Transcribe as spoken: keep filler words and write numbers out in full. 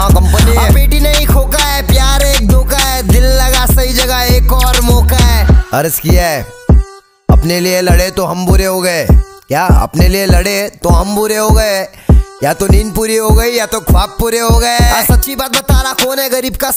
हाँ कंपनी है। बेटी नहीं खोका है, प्यार एक धोखा है, दिल लगा सही जगह एक और मौका है। अर्ज किया है अपने लिए लड़े तो हम बुरे हो गए, क्या अपने लिए लड़े तो हम बुरे हो गए? या तो नींद पूरी हो गई या तो ख्वाब पूरे हो गए। सच्ची बात बता रहा, कौन है गरीब का